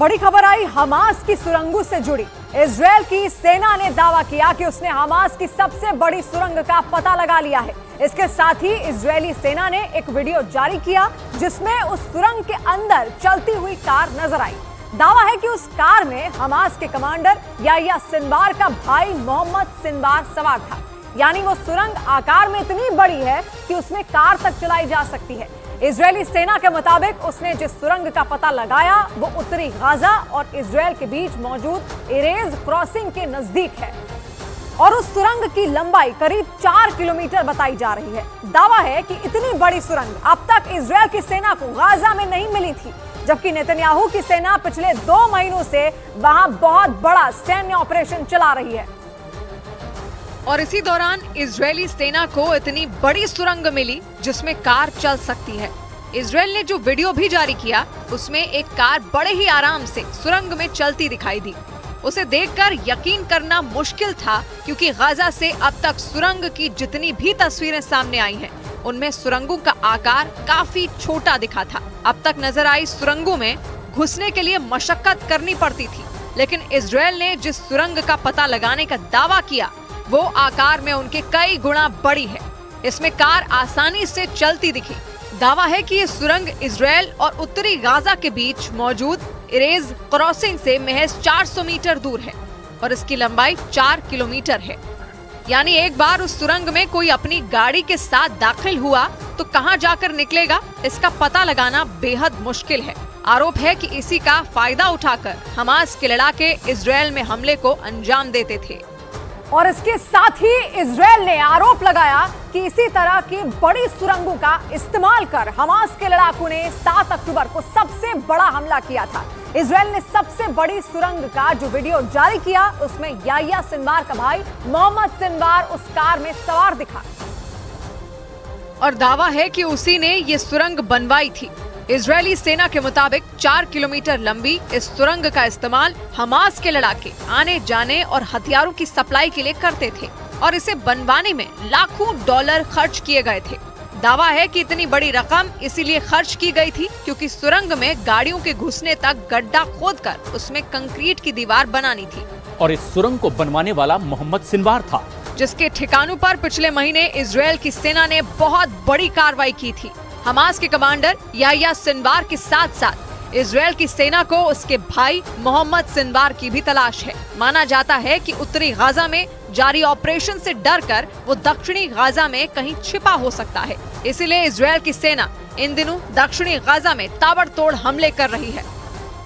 बड़ी खबर आई हमास की सुरंगों से जुड़ी। इजरायल की सेना ने दावा किया कि उसने हमास की सबसे बड़ी सुरंग का पता लगा लिया है। इसके साथ ही इजरायली सेना ने एक वीडियो जारी किया जिसमें उस सुरंग के अंदर चलती हुई कार नजर आई। दावा है कि उस कार में हमास के कमांडर यह्या सिनवार का भाई मोहम्मद सिनवार सवार था। यानी वो सुरंग आकार में इतनी बड़ी है कि उसमें कार तक चलाई जा सकती है। इजरायली सेना के मुताबिक उसने जिस सुरंग का पता लगाया वो उत्तरी गाजा और इजरायल के बीच मौजूद एरेज़ क्रॉसिंग के नजदीक है और उस सुरंग की लंबाई करीब 4 किलोमीटर बताई जा रही है। दावा है कि इतनी बड़ी सुरंग अब तक इजरायल की सेना को गाजा में नहीं मिली थी, जबकि नेतन्याहू की सेना पिछले 2 महीनों से वहां बहुत बड़ा सैन्य ऑपरेशन चला रही है। और इसी दौरान इजरायली सेना को इतनी बड़ी सुरंग मिली जिसमें कार चल सकती है। इजरायल ने जो वीडियो भी जारी किया उसमें एक कार बड़े ही आराम से सुरंग में चलती दिखाई दी। उसे देखकर यकीन करना मुश्किल था क्योंकि गाजा से अब तक सुरंग की जितनी भी तस्वीरें सामने आई हैं, उनमें सुरंगों का आकार काफी छोटा दिखा था। अब तक नजर आई सुरंगों में घुसने के लिए मशक्कत करनी पड़ती थी, लेकिन इजरायल ने जिस सुरंग का पता लगाने का दावा किया वो आकार में उनके कई गुना बड़ी है। इसमें कार आसानी से चलती दिखी। दावा है कि ये सुरंग इजरायल और उत्तरी गाजा के बीच मौजूद एरेज़ क्रॉसिंग से महज 400 मीटर दूर है और इसकी लंबाई 4 किलोमीटर है। यानी एक बार उस सुरंग में कोई अपनी गाड़ी के साथ दाखिल हुआ तो कहां जाकर निकलेगा इसका पता लगाना बेहद मुश्किल है। आरोप है कि इसी का फायदा उठाकर हमास के लड़ाके इजरायल में हमले को अंजाम देते थे। और इसके साथ ही इजरायल ने आरोप लगाया कि इसी तरह की बड़ी सुरंगों का इस्तेमाल कर हमास के लड़ाकों ने 7 अक्टूबर को सबसे बड़ा हमला किया था। इजरायल ने सबसे बड़ी सुरंग का जो वीडियो जारी किया उसमें यह्या सिनवार का भाई मोहम्मद सिनवार उस कार में सवार दिखा और दावा है कि उसी ने ये सुरंग बनवाई थी। इजरायली सेना के मुताबिक 4 किलोमीटर लंबी इस सुरंग का इस्तेमाल हमास के लड़ाके आने जाने और हथियारों की सप्लाई के लिए करते थे और इसे बनवाने में लाखों डॉलर खर्च किए गए थे। दावा है कि इतनी बड़ी रकम इसीलिए खर्च की गई थी क्योंकि सुरंग में गाड़ियों के घुसने तक गड्ढा खोदकर उसमें कंक्रीट की दीवार बनानी थी। और इस सुरंग को बनवाने वाला मोहम्मद सिनवार था, जिसके ठिकानों पर पिछले महीने इजरायल की सेना ने बहुत बड़ी कार्रवाई की थी। हमास के कमांडर यह्या सिनवार के साथ साथ इजरायल की सेना को उसके भाई मोहम्मद सिनवार की भी तलाश है। माना जाता है कि उत्तरी गाजा में जारी ऑपरेशन से डरकर वो दक्षिणी गाजा में कहीं छिपा हो सकता है, इसीलिए इजरायल की सेना इन दिनों दक्षिणी गाजा में ताबड़तोड़ हमले कर रही है।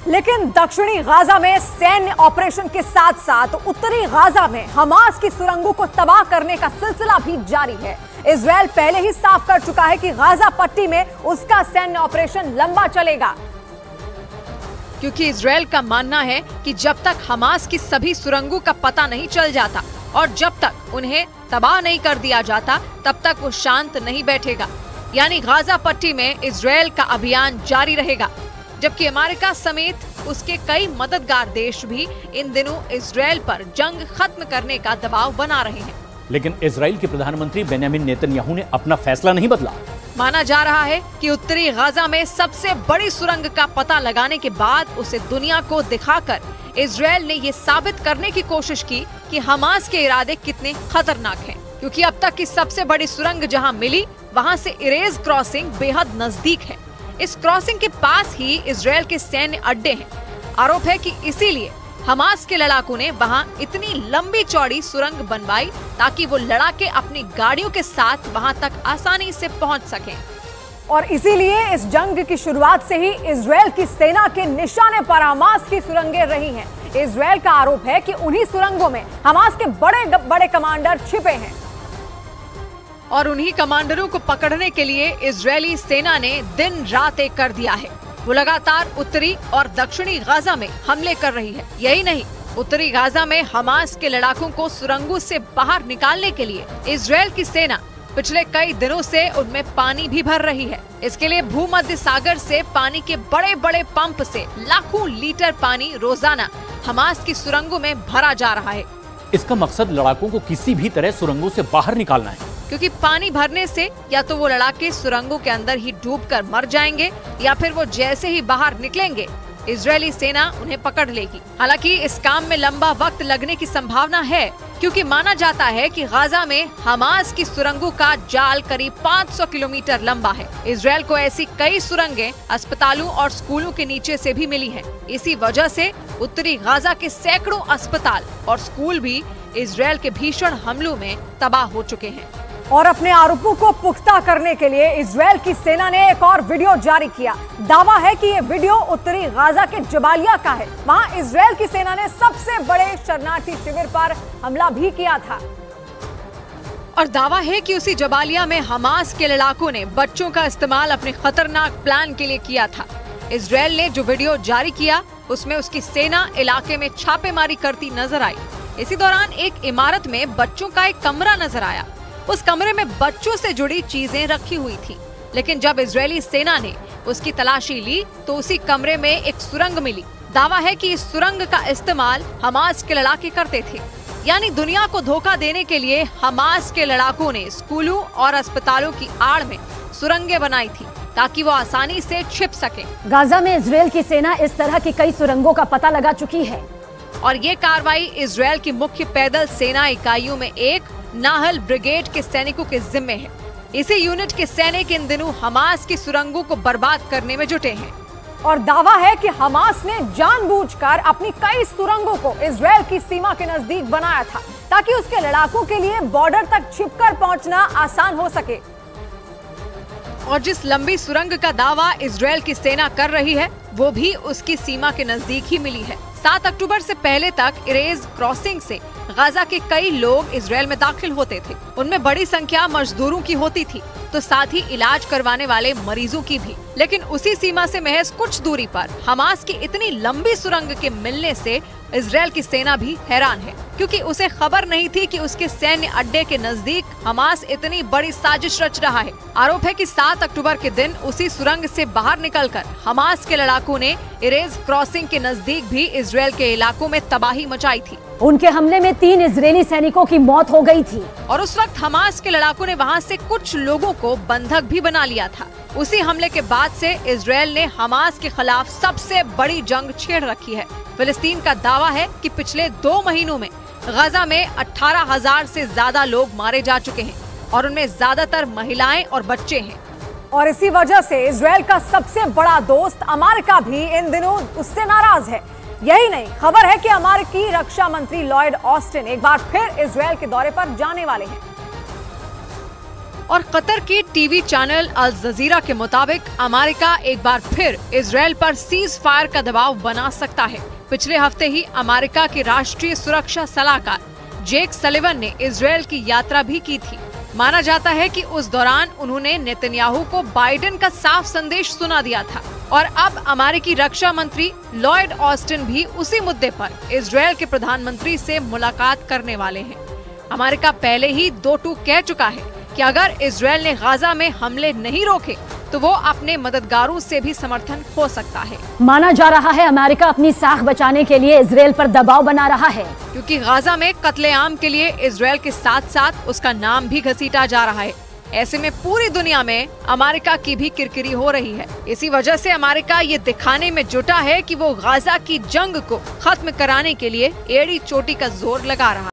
लेकिन दक्षिणी गाजा में सैन्य ऑपरेशन के साथ साथ उत्तरी गाजा में हमास की सुरंगों को तबाह करने का सिलसिला भी जारी है। इजरायल पहले ही साफ कर चुका है कि गाजा पट्टी में उसका सैन्य ऑपरेशन लंबा चलेगा, क्योंकि इजरायल का मानना है कि जब तक हमास की सभी सुरंगों का पता नहीं चल जाता और जब तक उन्हें तबाह नहीं कर दिया जाता तब तक वो शांत नहीं बैठेगा। यानी गाजा पट्टी में इजरायल का अभियान जारी रहेगा, जबकि अमेरिका समेत उसके कई मददगार देश भी इन दिनों इजरायल पर जंग खत्म करने का दबाव बना रहे हैं। लेकिन इजरायल के प्रधानमंत्री बेंजामिन नेतन्याहू ने अपना फैसला नहीं बदला। माना जा रहा है कि उत्तरी गाजा में सबसे बड़ी सुरंग का पता लगाने के बाद उसे दुनिया को दिखाकर इजरायल ने ये साबित करने की कोशिश की कि हमास के इरादे कितने खतरनाक हैं, क्योंकि अब तक की सबसे बड़ी सुरंग जहां मिली वहां से एरेज़ क्रॉसिंग बेहद नजदीक है। इस क्रॉसिंग के पास ही इजरायल के सैन्य अड्डे हैं। आरोप है कि इसीलिए हमास के लड़ाकों ने वहां इतनी लंबी चौड़ी सुरंग बनवाई ताकि वो लड़ाके अपनी गाड़ियों के साथ वहां तक आसानी से पहुंच सकें। और इसीलिए इस जंग की शुरुआत से ही इजरायल की सेना के निशाने पर हमास की सुरंगें रही हैं। इजरायल का आरोप है कि उन्हीं सुरंगों में हमास के बड़े कमांडर छिपे हैं और उन्हीं कमांडरों को पकड़ने के लिए इजरायली सेना ने दिन रात एक कर दिया है। वो लगातार उत्तरी और दक्षिणी गाजा में हमले कर रही है। यही नहीं, उत्तरी गाजा में हमास के लड़ाकों को सुरंगों से बाहर निकालने के लिए इजरायल की सेना पिछले कई दिनों से उनमें पानी भी भर रही है। इसके लिए भूमध्य सागर से पानी के बड़े बड़े पंप से लाखों लीटर पानी रोजाना हमास की सुरंगों में भरा जा रहा है। इसका मकसद लड़ाकों को किसी भी तरह सुरंगों से बाहर निकालना है, क्योंकि पानी भरने से या तो वो लड़ाके सुरंगों के अंदर ही डूबकर मर जाएंगे या फिर वो जैसे ही बाहर निकलेंगे इजरायली सेना उन्हें पकड़ लेगी। हालांकि इस काम में लंबा वक्त लगने की संभावना है, क्योंकि माना जाता है कि गाजा में हमास की सुरंगों का जाल करीब 500 किलोमीटर लंबा है। इजरायल को ऐसी कई सुरंगें अस्पतालों और स्कूलों के नीचे से भी मिली हैं। इसी वजह से उत्तरी गाजा के सैकड़ों अस्पताल और स्कूल भी इजरायल के भीषण हमलों में तबाह हो चुके हैं। और अपने आरोपों को पुख्ता करने के लिए इजरायल की सेना ने एक और वीडियो जारी किया। दावा है कि ये वीडियो उत्तरी गाजा के जबालिया का है। वहां इजरायल की सेना ने सबसे बड़े शरणार्थी शिविर पर हमला भी किया था और दावा है कि उसी जबालिया में हमास के लड़ाकों ने बच्चों का इस्तेमाल अपने खतरनाक प्लान के लिए किया था। इजरायल ने जो वीडियो जारी किया उसमें उसकी सेना इलाके में छापेमारी करती नजर आई। इसी दौरान एक इमारत में बच्चों का एक कमरा नजर आया। उस कमरे में बच्चों से जुड़ी चीजें रखी हुई थी, लेकिन जब इजरायली सेना ने उसकी तलाशी ली तो उसी कमरे में एक सुरंग मिली। दावा है कि इस सुरंग का इस्तेमाल हमास के लड़ाके करते थे, यानी दुनिया को धोखा देने के लिए हमास के लड़ाकों ने स्कूलों और अस्पतालों की आड़ में सुरंगें बनाई थी ताकि वो आसानी से छिप सके। गाजा में इजरायल की सेना इस तरह की कई सुरंगों का पता लगा चुकी है और ये कार्रवाई इजरायल की मुख्य पैदल सेना इकाइयों में एक नाहल ब्रिगेड के सैनिकों के जिम्मे है। इसी यूनिट के सैनिक इन दिनों हमास की सुरंगों को बर्बाद करने में जुटे हैं और दावा है कि हमास ने जानबूझकर अपनी कई सुरंगों को इजरायल की सीमा के नजदीक बनाया था ताकि उसके लड़ाकों के लिए बॉर्डर तक छिपकर पहुंचना आसान हो सके। और जिस लंबी सुरंग का दावा इजरायल की सेना कर रही है वो भी उसकी सीमा के नजदीक ही मिली है। 7 अक्टूबर से पहले तक एरेज़ क्रॉसिंग से गाजा के कई लोग इजरायल में दाखिल होते थे। उनमें बड़ी संख्या मजदूरों की होती थी तो साथ ही इलाज करवाने वाले मरीजों की भी। लेकिन उसी सीमा से महज कुछ दूरी पर हमास की इतनी लंबी सुरंग के मिलने से इजरायल की सेना भी हैरान है, क्योंकि उसे खबर नहीं थी कि उसके सैन्य अड्डे के नजदीक हमास इतनी बड़ी साजिश रच रहा है। आरोप है कि 7 अक्टूबर के दिन उसी सुरंग से बाहर निकलकर हमास के लड़ाकों ने एरेज़ क्रॉसिंग के नजदीक भी इजरायल के इलाकों में तबाही मचाई थी। उनके हमले में 3 इजरायली सैनिकों की मौत हो गई थी और उस वक्त हमास के लड़ाकों ने वहाँ से कुछ लोगों को बंधक भी बना लिया था। उसी हमले के बाद से इजरायल ने हमास के खिलाफ सबसे बड़ी जंग छेड़ रखी है। फिलिस्तीन का दावा है कि पिछले 2 महीनों में गाजा में 18,000 से ज्यादा लोग मारे जा चुके हैं और उनमें ज्यादातर महिलाएं और बच्चे हैं। और इसी वजह से इजरायल का सबसे बड़ा दोस्त अमेरिका भी इन दिनों उससे नाराज है। यही नहीं, खबर है कि अमेरिकी रक्षा मंत्री लॉयड ऑस्टिन एक बार फिर इजरायल के दौरे पर जाने वाले हैं। और कतर के टीवी चैनल अल जजीरा के मुताबिक अमेरिका एक बार फिर इजरायल पर सीज फायर का दबाव बना सकता है। पिछले हफ्ते ही अमेरिका के राष्ट्रीय सुरक्षा सलाहकार जेक सुलिवन ने इजरायल की यात्रा भी की थी। माना जाता है कि उस दौरान उन्होंने नेतन्याहू को बाइडेन का साफ संदेश सुना दिया था और अब अमेरिकी रक्षा मंत्री लॉयड ऑस्टिन भी उसी मुद्दे पर इजरायल के प्रधानमंत्री से मुलाकात करने वाले हैं। अमेरिका पहले ही 2-2 कह चुका है कि अगर इजरायल ने गाजा में हमले नहीं रोके तो वो अपने मददगारों से भी समर्थन खो सकता है। माना जा रहा है अमेरिका अपनी साख बचाने के लिए इजरायल पर दबाव बना रहा है, क्योंकि गाजा में कत्लेआम के लिए इजरायल के साथ साथ उसका नाम भी घसीटा जा रहा है। ऐसे में पूरी दुनिया में अमेरिका की भी किरकिरी हो रही है। इसी वजह से अमेरिका ये दिखाने में जुटा है कि वो गाजा की जंग को खत्म कराने के लिए एड़ी चोटी का जोर लगा रहा है।